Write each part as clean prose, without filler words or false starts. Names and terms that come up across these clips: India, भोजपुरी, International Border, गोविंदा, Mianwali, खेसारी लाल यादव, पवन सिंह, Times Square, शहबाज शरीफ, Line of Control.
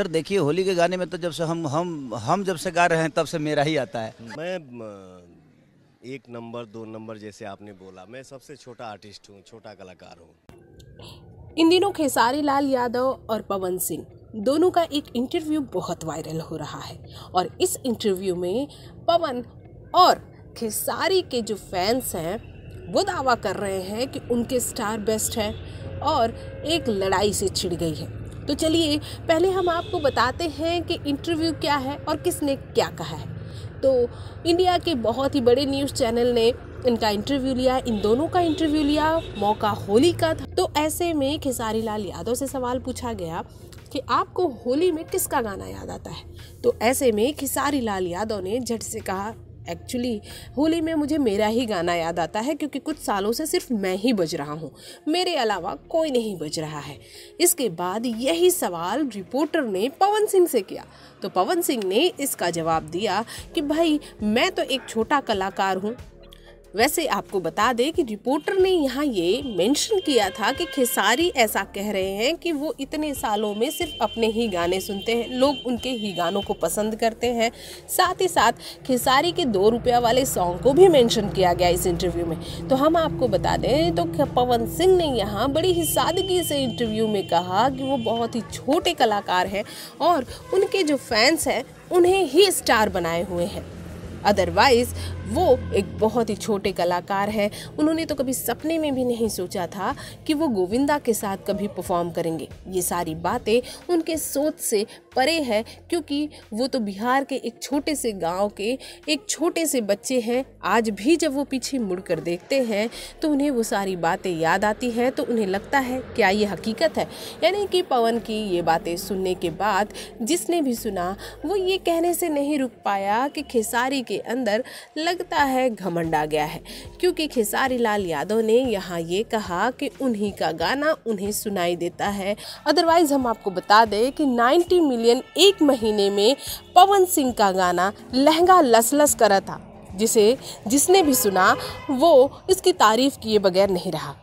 Sir देखिए होली के गाने में तो जब से हम जब से गा रहे हैं तब से मेरा ही आता है। मैं 1 नंबर 2 नंबर जैसे आपने बोला, मैं सबसे छोटा आर्टिस्ट हूँ, छोटा कलाकार हूँ। इन दिनों खेसारी लाल यादव और पवन सिंह दोनों का एक इंटरव्यू बहुत वायरल हो रहा है और इस इंटरव्यू में पवन और खेसारी के जो फैंस हैं वो दावा कर रहे हैं कि उनके स्टार बेस्ट है और एक लड़ाई से छिड़ गई है। तो चलिए पहले हम आपको बताते हैं कि इंटरव्यू क्या है और किसने क्या कहा है। तो इंडिया के बहुत ही बड़े न्यूज़ चैनल ने इनका इंटरव्यू लिया, इन दोनों का इंटरव्यू लिया, मौका होली का था। तो ऐसे में खेसारी लाल यादव से सवाल पूछा गया कि आपको होली में किसका गाना याद आता है। तो ऐसे में खेसारी लाल यादव ने झट से कहा एक्चुअली होली में मुझे मेरा ही गाना याद आता है क्योंकि कुछ सालों से सिर्फ मैं ही बज रहा हूँ, मेरे अलावा कोई नहीं बज रहा है। इसके बाद यही सवाल रिपोर्टर ने पवन सिंह से किया तो पवन सिंह ने इसका जवाब दिया कि भाई मैं तो एक छोटा कलाकार हूँ। वैसे आपको बता दें कि रिपोर्टर ने यहाँ ये मेंशन किया था कि खेसारी ऐसा कह रहे हैं कि वो इतने सालों में सिर्फ अपने ही गाने सुनते हैं, लोग उनके ही गानों को पसंद करते हैं। साथ ही साथ खेसारी के 2 रुपया वाले सॉन्ग को भी मेंशन किया गया इस इंटरव्यू में। तो हम आपको बता दें तो पवन सिंह ने यहाँ बड़ी ही सादगी से इंटरव्यू में कहा कि वो बहुत ही छोटे कलाकार हैं और उनके जो फैंस हैं उन्हें ही स्टार बनाए हुए हैं, अदरवाइज़ वो एक बहुत ही छोटे कलाकार हैं। उन्होंने तो कभी सपने में भी नहीं सोचा था कि वो गोविंदा के साथ कभी परफॉर्म करेंगे। ये सारी बातें उनके सोच से परे है क्योंकि वो तो बिहार के एक छोटे से गांव के एक छोटे से बच्चे हैं। आज भी जब वो पीछे मुड़कर देखते हैं तो उन्हें वो सारी बातें याद आती हैं तो उन्हें लगता है क्या ये हकीकत है। यानी कि पवन की ये बातें सुनने के बाद जिसने भी सुना वो ये कहने से नहीं रुक पाया कि खेसारी के अंदर लगता है घमंड आ गया है क्योंकि खेसारी लाल यादव ने यहाँ ये कहा कि उन्हीं का गाना उन्हें सुनाई देता है। अदरवाइज हम आपको बता दें कि 90 मिलियन 1 महीने में पवन सिंह का गाना लहंगा लसलस करा था जिसने भी सुना वो इसकी तारीफ किए बगैर नहीं रहा।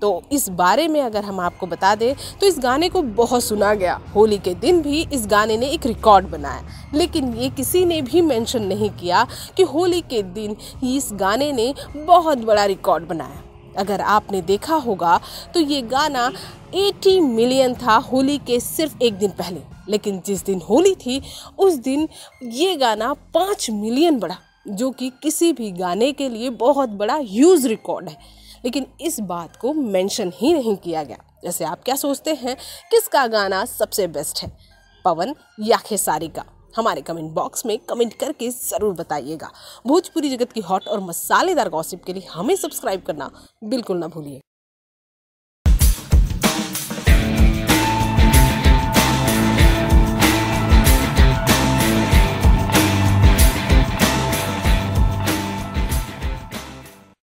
तो इस बारे में अगर हम आपको बता दें तो इस गाने को बहुत सुना गया, होली के दिन भी इस गाने ने एक रिकॉर्ड बनाया, लेकिन ये किसी ने भी मेंशन नहीं किया कि होली के दिन इस गाने ने बहुत बड़ा रिकॉर्ड बनाया। अगर आपने देखा होगा तो ये गाना 80 मिलियन था होली के सिर्फ एक दिन पहले, लेकिन जिस दिन होली थी उस दिन ये गाना 5 मिलियन बढ़ा जो कि किसी भी गाने के लिए बहुत बड़ा ह्यूज रिकॉर्ड है, लेकिन इस बात को मेंशन ही नहीं किया गया। जैसे आप क्या सोचते हैं किसका गाना सबसे बेस्ट है, पवन या खेसारी का? हमारे कमेंट बॉक्स में कमेंट करके ज़रूर बताइएगा। भोजपुरी जगत की हॉट और मसालेदार गॉसिप के लिए हमें सब्सक्राइब करना बिल्कुल ना भूलिए।